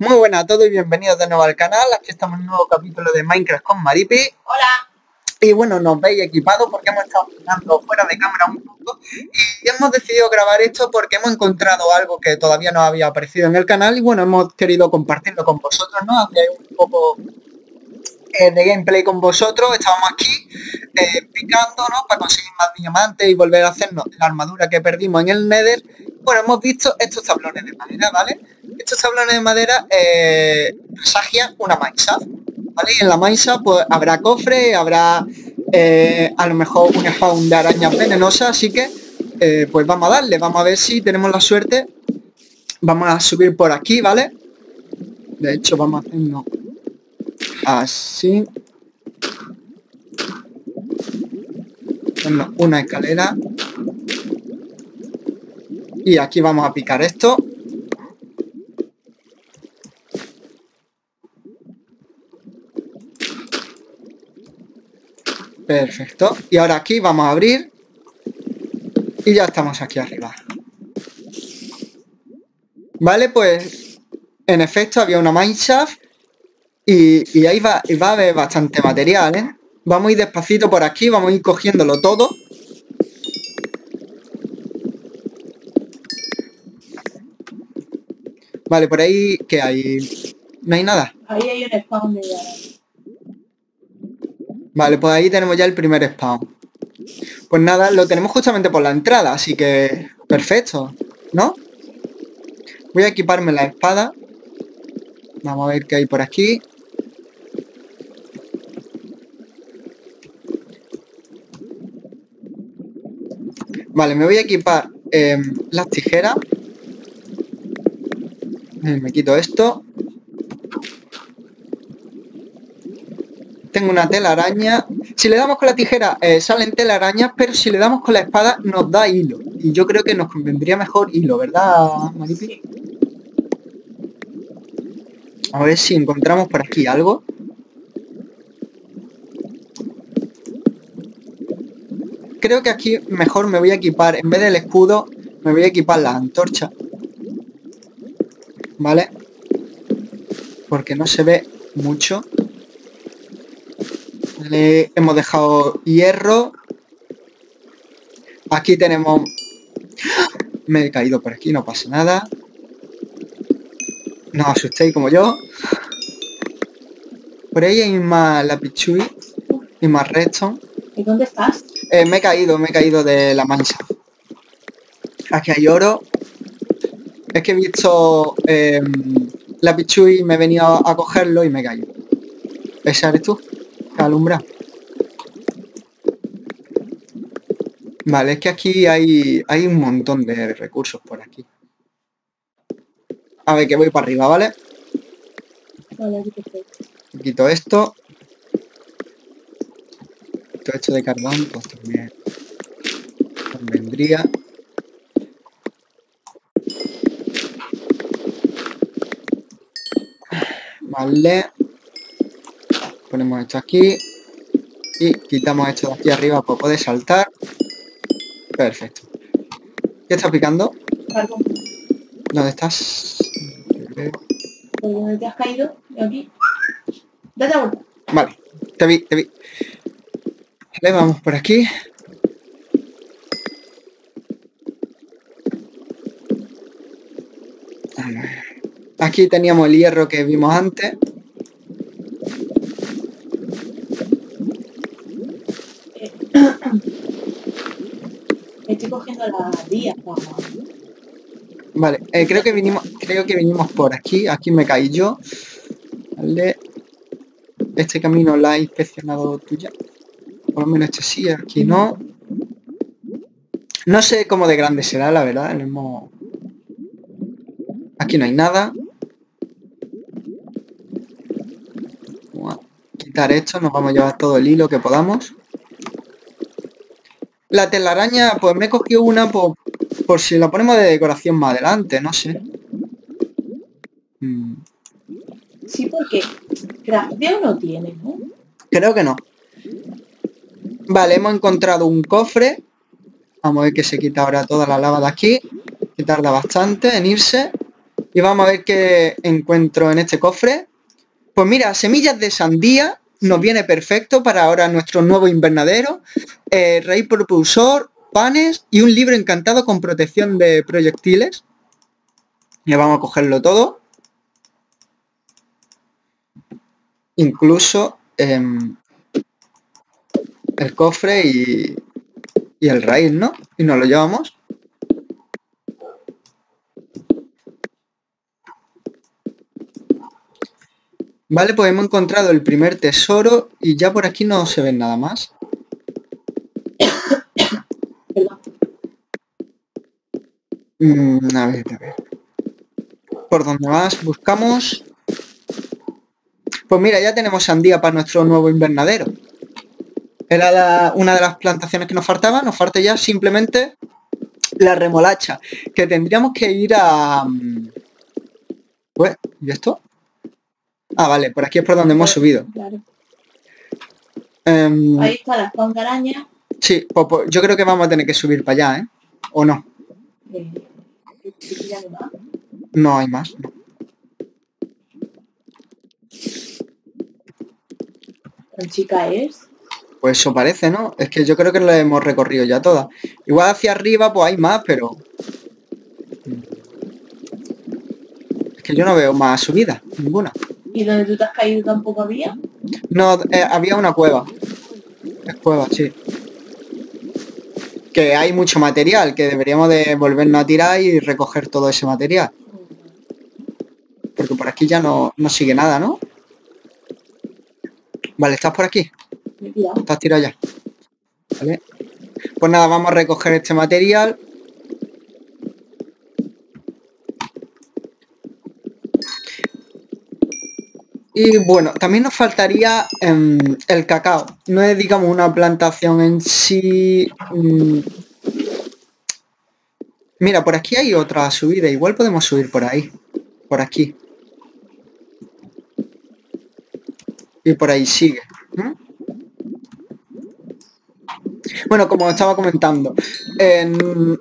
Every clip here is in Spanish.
Muy buenas a todos y bienvenidos de nuevo al canal. Aquí estamos en un nuevo capítulo de Minecraft con Maripi. Hola. Y bueno, nos veis equipados porque hemos estado jugando fuera de cámara un poco y hemos decidido grabar esto porque hemos encontrado algo que todavía no había aparecido en el canal y bueno, hemos querido compartirlo con vosotros, ¿no? Hacer un poco de gameplay con vosotros. Estábamos aquí picando, ¿no? Para conseguir más diamantes y volver a hacernos la armadura que perdimos en el Nether. Bueno, hemos visto estos tablones de madera, ¿vale? Estos tablones de madera presagian una mineshaft, ¿vale? Y en la mineshaft pues habrá cofre, habrá a lo mejor un spawn de arañas venenosas, así que pues vamos a darle, vamos a ver si tenemos la suerte. Vamos a subir por aquí, ¿vale? De hecho vamos a hacernos así. Hacernos una escalera. Y aquí vamos a picar esto. Perfecto. Y ahora aquí vamos a abrir. Y ya estamos aquí arriba. Vale, pues en efecto había una mineshaft. Y ahí va a haber bastante material, ¿eh? Vamos a ir despacito por aquí, vamos a ir cogiéndolo todo. Vale, por ahí, ¿qué hay? ¿No hay nada? Ahí hay un spawn de araña. Vale, pues ahí tenemos ya el primer spawn. Pues nada, lo tenemos justamente por la entrada, así que... perfecto, ¿no? Voy a equiparme la espada. Vamos a ver qué hay por aquí. Vale, me voy a equipar las tijeras. Me quito esto. Tengo una telaraña. Si le damos con la tijera salen telarañas, pero si le damos con la espada nos da hilo. Y yo creo que nos convendría mejor hilo, ¿verdad, Maripi? A ver si encontramos por aquí algo. Creo que aquí mejor me voy a equipar, en vez del escudo, me voy a equipar las antorchas. ¿Vale? Porque no se ve mucho. Le hemos dejado hierro. Aquí tenemos... Me he caído por aquí, no pasa nada. No os asustéis como yo. Por ahí hay más lapichuli y más redstone. ¿Y dónde estás? Me he caído de la mancha. Aquí hay oro. Es que he visto la pichuy, me he venido a cogerlo y me he caído. ¿Esa eres tú? ¿Te alumbra? Vale, es que aquí hay un montón de recursos por aquí. A ver, que voy para arriba, ¿vale? Vale, aquí te estoy. Quito esto. Todo esto de carbón, pues también convendría. Vale, ponemos esto aquí y quitamos esto de aquí arriba para poder saltar. Perfecto. ¿Qué estás picando? Carbón. ¿Dónde estás? ¿Dónde te has caído? Aquí. Date la vuelta. Vale, te vi. Vale, vamos por aquí. Aquí teníamos el hierro que vimos antes. Estoy cogiendo la vía, papá. Vale, creo que vinimos por aquí. Aquí me caí yo. Vale. Este camino la he inspeccionado tuya. Por lo menos este sí, aquí no. No sé cómo de grande será, la verdad. Aquí no hay nada. Quitar esto, nos vamos a llevar todo el hilo que podamos. La telaraña, pues me he cogido una por si la ponemos de decoración más adelante, no sé. Sí, porque crafteo no tiene, ¿no? Creo que no. Vale, hemos encontrado un cofre. Vamos a ver que se quita ahora toda la lava de aquí, que tarda bastante en irse. Y vamos a ver qué encuentro en este cofre. Pues mira, semillas de sandía nos viene perfecto para ahora nuestro nuevo invernadero. Raíz propulsor, panes y un libro encantado con protección de proyectiles. Ya vamos a cogerlo todo. Incluso el cofre y el raíz, ¿no? Y nos lo llevamos. Vale, pues hemos encontrado el primer tesoro y ya por aquí no se ve nada más. A ver. Por donde más buscamos. Pues mira, ya tenemos sandía para nuestro nuevo invernadero. Era una de las plantaciones que nos faltaba. Nos falta ya simplemente la remolacha, que tendríamos que ir a... Pues, ¿y esto? Ah, vale, por aquí es por donde hemos subido. Claro. Ahí está la spawn de araña. Sí, pues, yo creo que vamos a tener que subir para allá, ¿eh? ¿O no? No hay más, no. ¿Tan chica es? Pues eso parece, ¿no? Es que yo creo que lo hemos recorrido ya todas. Igual hacia arriba pues hay más, pero... Es que yo no veo más subida, ninguna. ¿Y donde tú te has caído tampoco había? No, había una cueva. Es cueva, sí. Que hay mucho material, que deberíamos de volvernos a tirar y recoger todo ese material. Porque por aquí ya no sigue nada, ¿no? Vale, ¿estás por aquí? Estás tirado ya. Vale. Pues nada, vamos a recoger este material. Y bueno, también nos faltaría el cacao. No es, digamos, una plantación en sí. Mira, por aquí hay otra subida. Igual podemos subir por ahí. Por aquí. Y por ahí sigue. Bueno, como estaba comentando,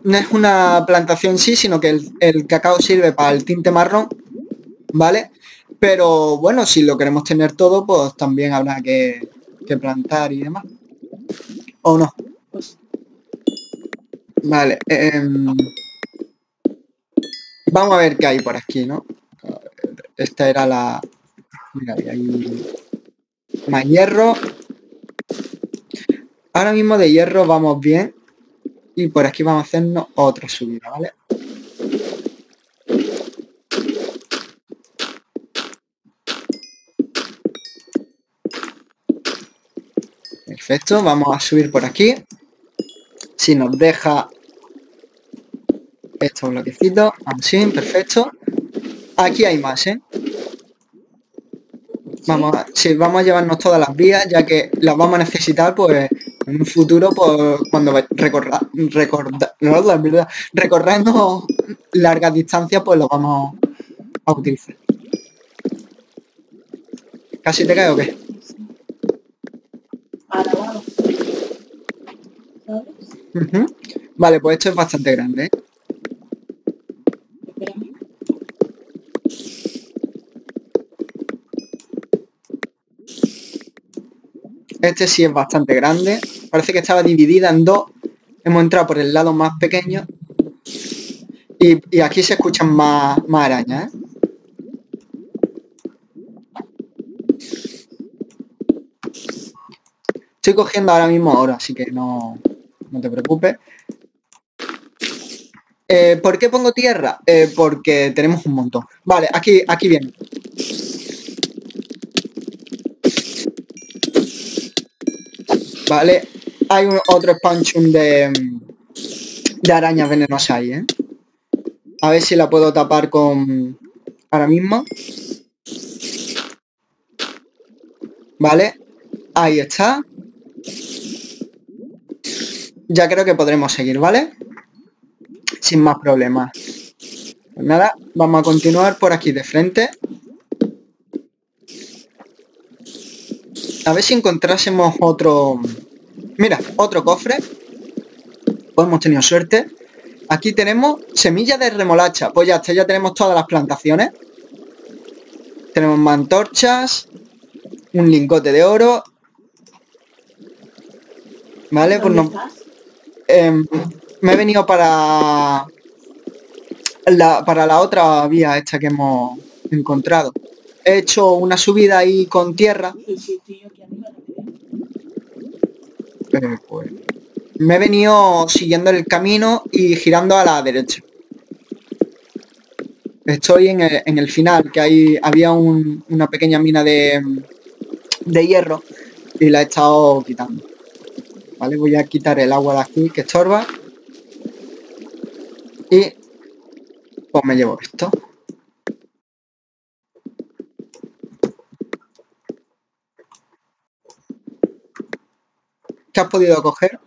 no es una plantación en sí, sino que el cacao sirve para el tinte marrón, ¿vale? Pero bueno, si lo queremos tener todo, pues también habrá que plantar y demás. ¿O no? Vale. Vamos a ver qué hay por aquí, ¿no? Esta era la... Mira, ahí hay más hierro. Ahora mismo de hierro vamos bien. Y por aquí vamos a hacernos otra subida, ¿vale? Perfecto, vamos a subir por aquí. Si nos deja estos bloquecitos, así, perfecto. Aquí hay más, ¿eh? Vamos a llevarnos todas las vías, ya que las vamos a necesitar, pues, en un futuro, pues, cuando recorramos largas distancias, pues, lo vamos a utilizar. ¿Casi te cae o qué? Vale, pues esto es bastante grande, ¿eh? Este sí es bastante grande. Parece que estaba dividida en dos. Hemos entrado por el lado más pequeño. Y aquí se escuchan más arañas, ¿eh? Estoy cogiendo ahora mismo oro, así que no te preocupes. ¿Por qué pongo tierra? Porque tenemos un montón. Vale, aquí viene. Vale, hay otro expansion de arañas venenosas ahí, ¿eh? A ver si la puedo tapar con... Ahora mismo. Vale, ahí está. Ya creo que podremos seguir, ¿vale? Sin más problemas. Pues nada, vamos a continuar por aquí de frente. A ver si encontrásemos otro... Mira, otro cofre. Pues hemos tenido suerte. Aquí tenemos semillas de remolacha. Pues ya está, ya tenemos todas las plantaciones. Tenemos mantorchas, un lingote de oro. Vale, pues no. Me he venido para la otra vía esta que hemos encontrado. He hecho una subida ahí con tierra. Pues, me he venido siguiendo el camino y girando a la derecha. Estoy en el final, que ahí había una pequeña mina de hierro y la he estado quitando. Vale, voy a quitar el agua de aquí que estorba. Y pues me llevo esto. ¿Qué has podido coger?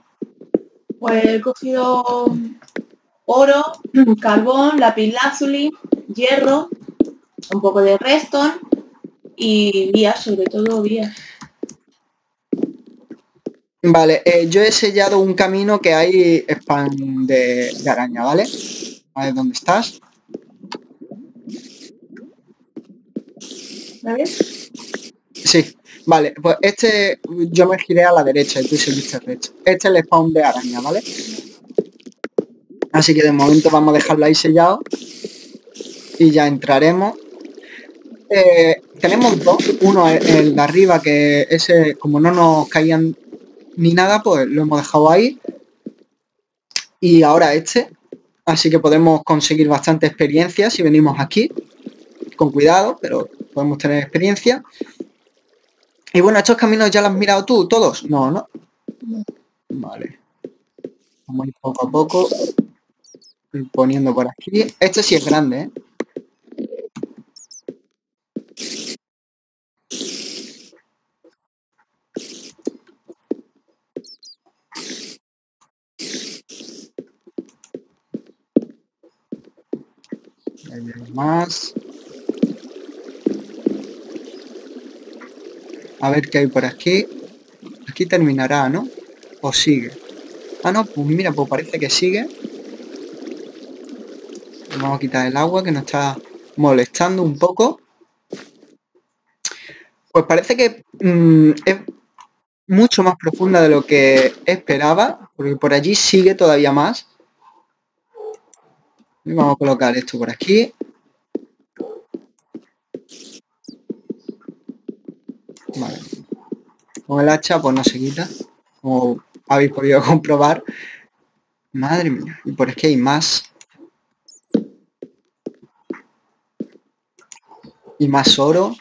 Pues he cogido oro, carbón, lapislázuli, hierro, un poco de redstone y vías, sobre todo vías. Vale, yo he sellado un camino que hay spam de araña, ¿vale? A ver dónde estás. ¿Vale? Sí. Vale, pues este, yo me giré a la derecha y tú seguiste derecha. Este es el spawn de araña, ¿vale? Así que de momento vamos a dejarlo ahí sellado. Y ya entraremos. Tenemos dos. Uno, el de arriba, que ese, como no nos caían ni nada, pues lo hemos dejado ahí. Y ahora este. Así que podemos conseguir bastante experiencia si venimos aquí. Con cuidado, pero podemos tener experiencia. Y bueno, estos caminos ya los has mirado tú, todos. No, no. Vale. Vamos a ir poco a poco. Ir poniendo por aquí. Este sí es grande, ¿eh? Ahí hay más. A ver qué hay por aquí. Aquí terminará, ¿no? O sigue. Ah, no, pues mira, pues parece que sigue. Vamos a quitar el agua que nos está molestando un poco. Pues parece que es mucho más profunda de lo que esperaba. Porque por allí sigue todavía más. Y vamos a colocar esto por aquí. Vale. Con el hacha pues no se quita, como habéis podido comprobar. Madre mía, y por es que hay más. Y más oro.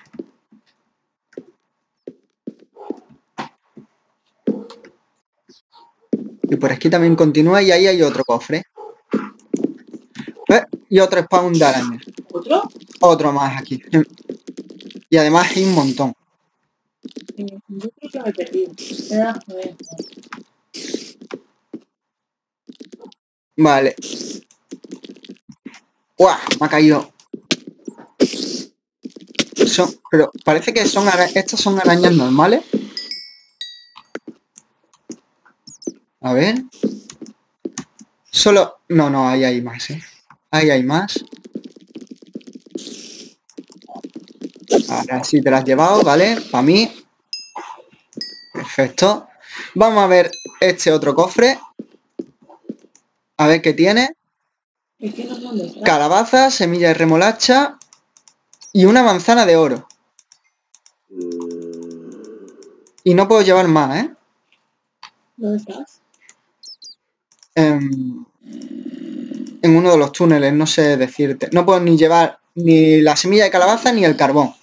Y por aquí también continúa y ahí hay otro cofre. Y otro spawn de araña. ¿Otro? Otro más aquí. Y además hay un montón. Yo creo que me perdí. Vale. ¡Guau! Me ha caído. Pero parece que estas son arañas normales. A ver. Solo... No, no, ahí hay más, ¿eh? Ahí hay más. Ahora sí te las has llevado, ¿vale? Para mí. Perfecto. Vamos a ver este otro cofre. A ver qué tiene. Calabazas, semillas de remolacha y una manzana de oro. Y no puedo llevar más, ¿eh? ¿Dónde estás? En uno de los túneles, no sé decirte. No puedo ni llevar ni la semilla de calabaza ni el carbón.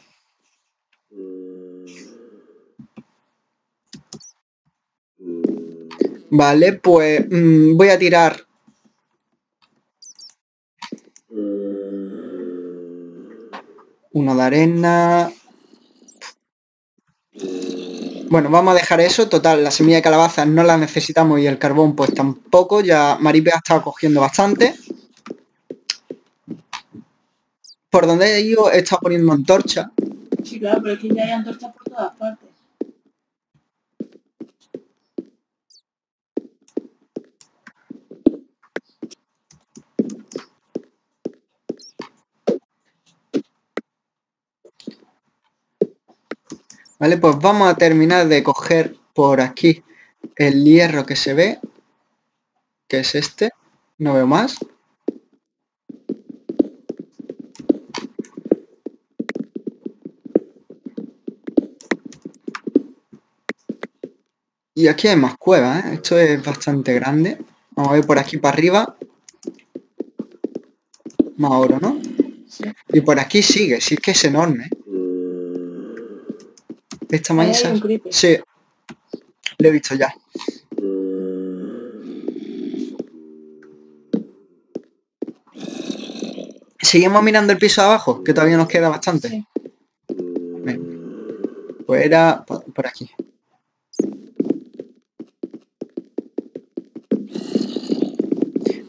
Vale, pues voy a tirar. Uno de arena. Bueno, vamos a dejar eso. Total, la semilla de calabaza no la necesitamos y el carbón pues tampoco. Ya Maripi ha estado cogiendo bastante. Por donde he ido he estado poniendo antorcha. Sí, claro, pero aquí ya hay antorchas por todas partes. Vale, pues vamos a terminar de coger por aquí el hierro que se ve, que es este, no veo más. Y aquí hay más cuevas, ¿eh? Esto es bastante grande. Vamos a ver por aquí para arriba. Más oro, ¿no? Sí. Y por aquí sigue, sí, es que es enorme. Esta maíza. Sí. Lo he visto ya. Seguimos mirando el piso de abajo, que todavía nos queda bastante. Sí. Pues era por aquí.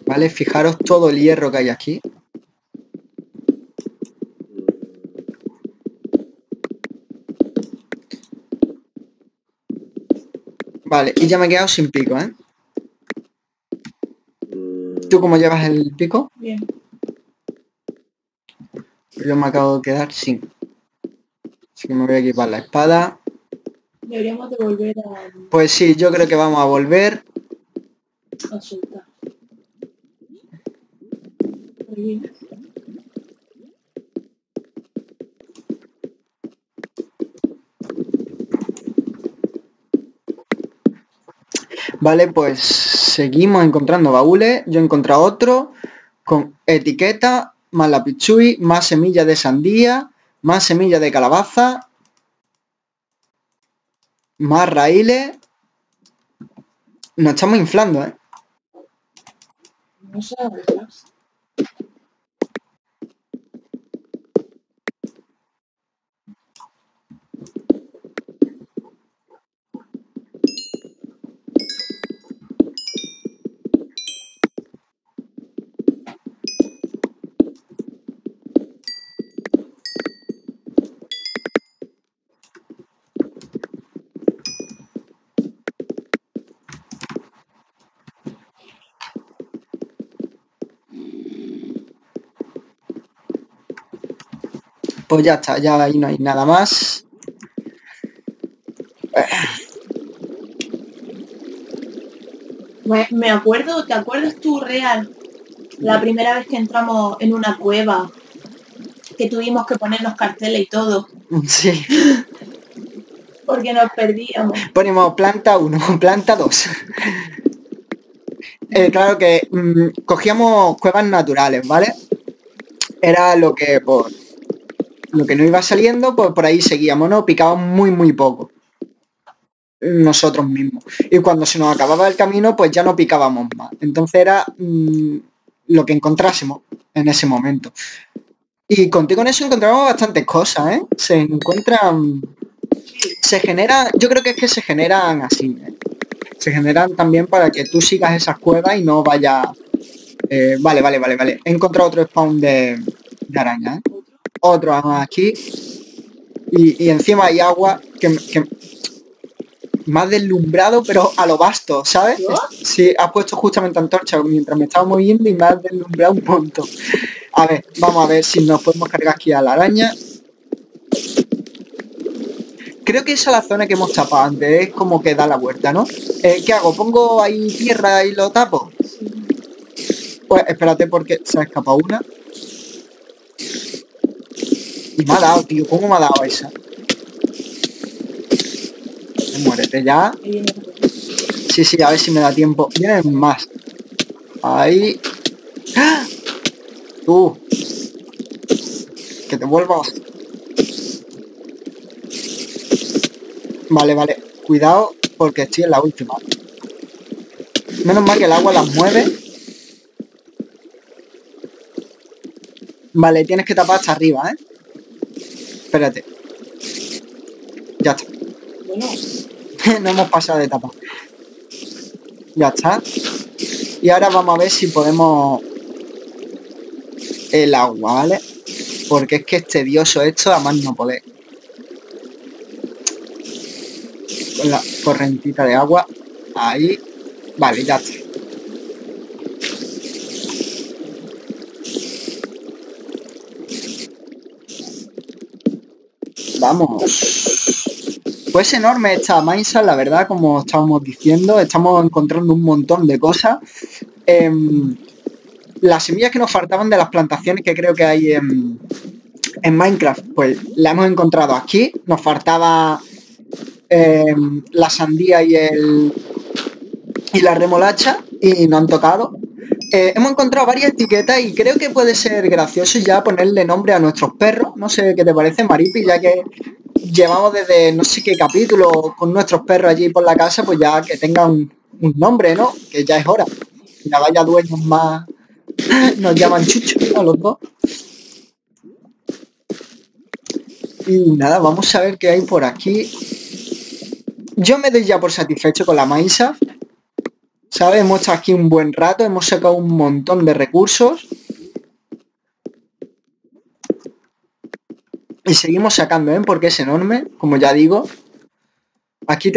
Vale, fijaros todo el hierro que hay aquí. Vale, y ya me he quedado sin pico, ¿eh? ¿Tú cómo llevas el pico? Bien. Yo me acabo de quedar sin. Así que me voy a equipar la espada. Deberíamos de volver a... Pues sí, yo creo que vamos a volver. A soltar. Vale, pues seguimos encontrando baúles. Yo he encontrado otro con etiqueta, más la pichui, más semilla de sandía, más semilla de calabaza, más raíles. Nos estamos inflando, ¿eh? No sé dónde estás. Pues ya está, ya ahí no hay nada más. Me acuerdo, ¿te acuerdas tú, Real? La primera vez que entramos en una cueva, que tuvimos que poner los carteles y todo. Sí. Porque nos perdíamos. Ponemos planta 1, planta 2. Claro que cogíamos cuevas naturales, ¿vale? Era lo que... Pues, lo que no iba saliendo, pues por ahí seguíamos, ¿no? Picábamos muy poco. Nosotros mismos. Y cuando se nos acababa el camino, pues ya no picábamos más. Entonces era lo que encontrásemos en ese momento. Y contigo en eso encontramos bastantes cosas, ¿eh? Se encuentran... Se genera... Yo creo que es que se generan así, ¿eh? Se generan también para que tú sigas esas cuevas y no vayas... Vale. He encontrado otro spawn de araña, ¿eh? Otro aquí y encima hay agua que me ha deslumbrado, pero a lo vasto, ¿sabes? Sí, has puesto justamente antorcha mientras me estaba moviendo y me ha deslumbrado un montón. A ver, vamos a ver si nos podemos cargar aquí a la araña. Creo que esa es la zona que hemos tapado antes, es como que da la vuelta, ¿no? ¿Qué hago? ¿Pongo ahí tierra y lo tapo? Pues espérate porque se ha escapado una. Y me ha dado, tío. ¿Cómo me ha dado esa? Muérete ya. Sí, a ver si me da tiempo. Vienen más. Ahí. ¡Ah! Tú. Que te vuelvas. Vale. Cuidado porque estoy en la última. Menos mal que el agua las mueve. Vale, tienes que tapar hasta arriba, ¿eh? Espérate. Ya está. Bueno. No hemos pasado de etapa. Ya está. Y ahora vamos a ver si podemos... El agua, ¿vale? Porque es que es tedioso esto, además no poder. Con la correntita de agua. Ahí. Vale, ya está. Vamos. Pues enorme esta Minecraft, la verdad, como estábamos diciendo, estamos encontrando un montón de cosas. Las semillas que nos faltaban de las plantaciones que creo que hay en Minecraft, pues la hemos encontrado aquí. Nos faltaba la sandía y la remolacha y no han tocado. Hemos encontrado varias etiquetas y creo que puede ser gracioso ya ponerle nombre a nuestros perros. No sé qué te parece, Maripi, ya que llevamos desde no sé qué capítulo con nuestros perros allí por la casa, pues ya que tengan un nombre, ¿no? Que ya es hora. Que la vaya dueños más... Nos llaman Chucho a los dos. Y nada, vamos a ver qué hay por aquí. Yo me doy ya por satisfecho con la Minecraft, ¿sabes? Hemos estado aquí un buen rato, hemos sacado un montón de recursos. Y seguimos sacando, ¿eh? Porque es enorme, como ya digo. Aquí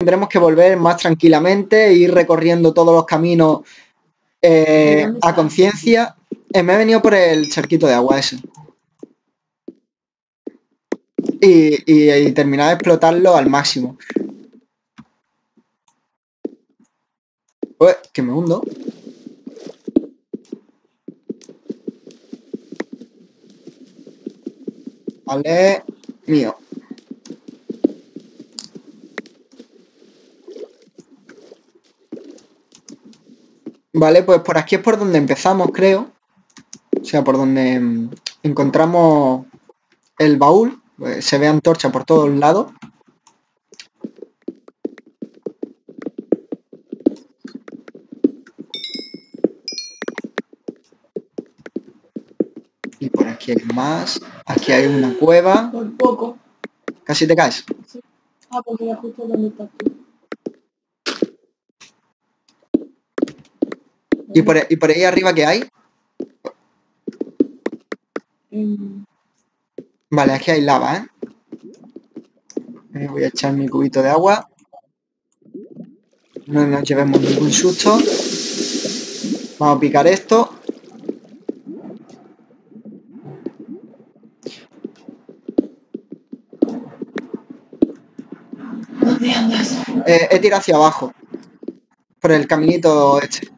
tendremos que volver más tranquilamente, ir recorriendo todos los caminos a conciencia. Me he venido por el charquito de agua ese. Y terminar de explotarlo al máximo. Uy, que me hundo. Vale, mío. Vale, pues por aquí es por donde empezamos, creo. O sea, por donde encontramos el baúl. Pues se ve antorcha por todos lados. Y por aquí hay más. Aquí hay una cueva. Por poco. ¿Casi te caes? Sí. Ah, porque ya justo la mitad. ¿Y por ahí arriba qué hay? Vale, aquí hay lava, ¿eh? Voy a echar mi cubito de agua. No nos llevemos ningún susto. Vamos a picar esto. ¿Dónde andas? He tirado hacia abajo. Por el caminito este.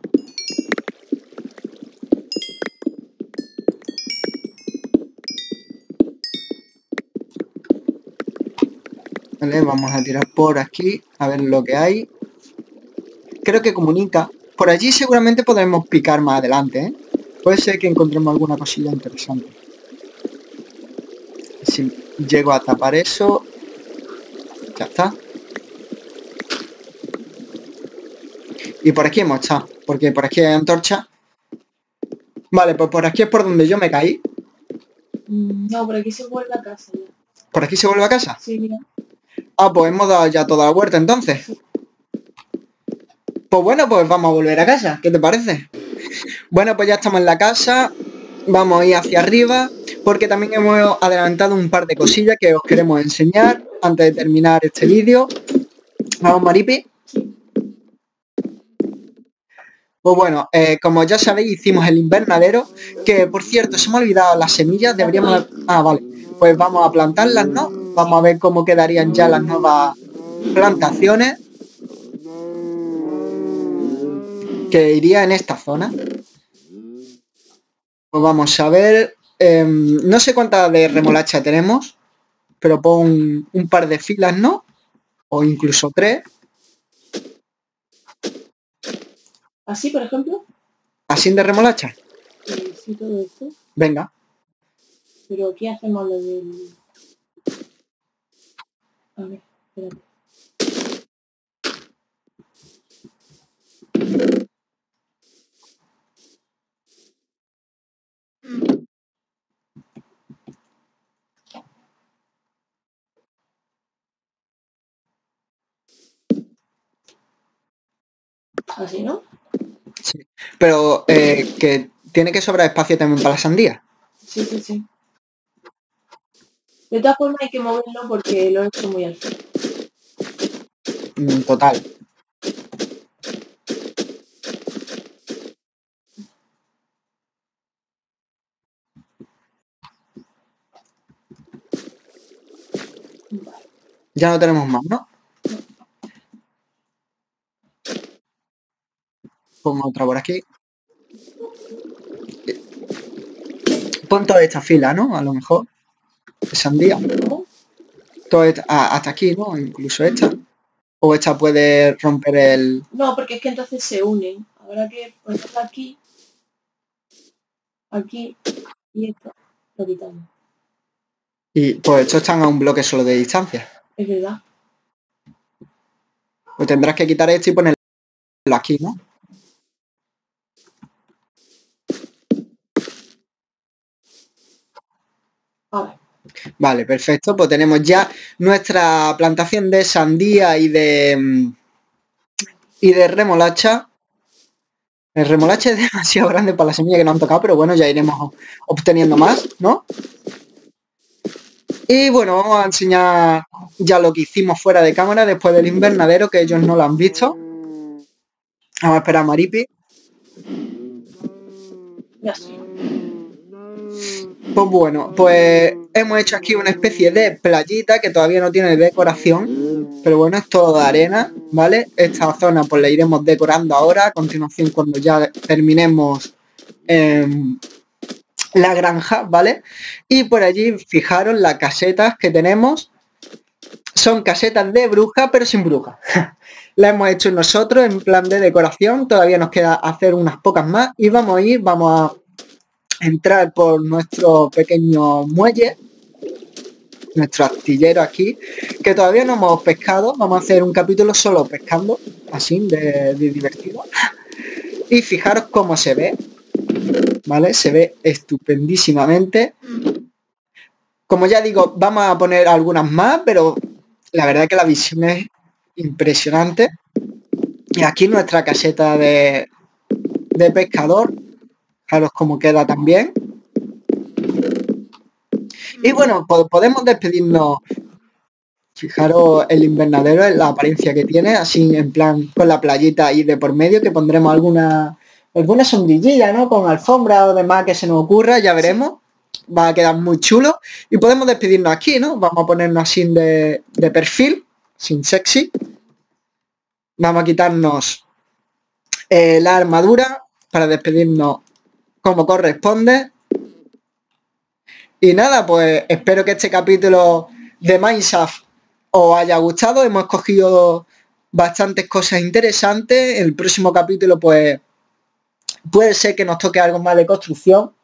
Vale, vamos a tirar por aquí, a ver lo que hay. Creo que comunica. Por allí seguramente podremos picar más adelante, ¿eh? Puede ser que encontremos alguna cosilla interesante. Si llego a tapar eso... Ya está. Y por aquí hemos estado, porque por aquí hay antorcha. Vale, pues por aquí es por donde yo me caí. No, por aquí se vuelve a casa ya. ¿Por aquí se vuelve a casa? Sí, mira. Ah, pues hemos dado ya toda la vuelta entonces. Pues bueno, pues vamos a volver a casa. ¿Qué te parece? Bueno, pues ya estamos en la casa. Vamos a ir hacia arriba. Porque también hemos adelantado un par de cosillas que os queremos enseñar antes de terminar este vídeo. ¿Vamos, Maripi? Pues bueno, como ya sabéis, hicimos el invernadero. Que, por cierto, se me ha olvidado las semillas. Deberíamos... Ah, vale. Pues vamos a plantarlas, ¿no? Vamos a ver cómo quedarían ya las nuevas plantaciones. Que iría en esta zona. Pues vamos a ver. No sé cuántas de remolacha tenemos. Pero pon un par de filas, ¿no? O incluso tres. ¿Así, por ejemplo? ¿Así de remolacha? Sí, todo esto. Venga. Pero ¿qué hacemos lo del...? A ver, espérate. ¿Así, no? Sí, pero que tiene que sobrar espacio también para la sandía. Sí, sí, sí. De todas formas hay que moverlo porque lo he hecho muy alto. Total. Ya no tenemos más, ¿no? Pongo otra por aquí. Pon toda esta fila, ¿no? A lo mejor. De sandía. Toda esta, hasta aquí, ¿no? Incluso esta. O esta puede romper el... No, porque es que entonces se unen. Habrá que ponerla aquí. Aquí. Y esto lo quitamos. Y pues estos están a un bloque solo de distancia. Es verdad. Pues tendrás que quitar esto y ponerlo aquí, ¿no? Vale, perfecto. Pues tenemos ya nuestra plantación de sandía y de remolacha. El remolacha es demasiado grande para la semilla que no han tocado, pero bueno, ya iremos obteniendo más, ¿no? Y bueno, vamos a enseñar ya lo que hicimos fuera de cámara después del invernadero, que ellos no lo han visto. Vamos a esperar a Maripi. Gracias. Pues bueno, pues hemos hecho aquí una especie de playita que todavía no tiene decoración, pero bueno, es todo de arena, ¿vale? Esta zona pues la iremos decorando ahora, a continuación cuando ya terminemos la granja, ¿vale? Y por allí, fijaros, las casetas que tenemos son casetas de bruja, pero sin bruja. La hemos hecho nosotros en plan de decoración, todavía nos queda hacer unas pocas más y vamos a entrar por nuestro pequeño muelle, nuestro astillero aquí, que todavía no hemos pescado. Vamos a hacer un capítulo solo pescando, así de divertido. Y fijaros cómo se ve, ¿vale? Se ve estupendísimamente. Como ya digo, vamos a poner algunas más, pero la verdad es que la visión es impresionante. Y aquí nuestra caseta de pescador. Fijaros cómo queda también. Y bueno, podemos despedirnos. Fijaros el invernadero, en la apariencia que tiene, así en plan con la playita ahí de por medio, que pondremos alguna sombrillilla, ¿no? Con alfombra o demás que se nos ocurra, ya veremos. Va a quedar muy chulo. Y podemos despedirnos aquí, ¿no? Vamos a ponernos así de perfil, sin sexy. Vamos a quitarnos la armadura para despedirnos como corresponde. Y nada, pues espero que este capítulo de Minecraft os haya gustado. Hemos cogido bastantes cosas interesantes. El próximo capítulo pues puede ser que nos toque algo más de construcción,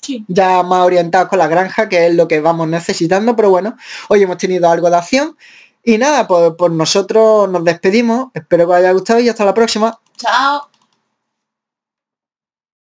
sí, ya más orientados con la granja, que es lo que vamos necesitando. Pero bueno, hoy hemos tenido algo de acción. Y nada, pues nosotros nos despedimos. Espero que os haya gustado y hasta la próxima. Chao.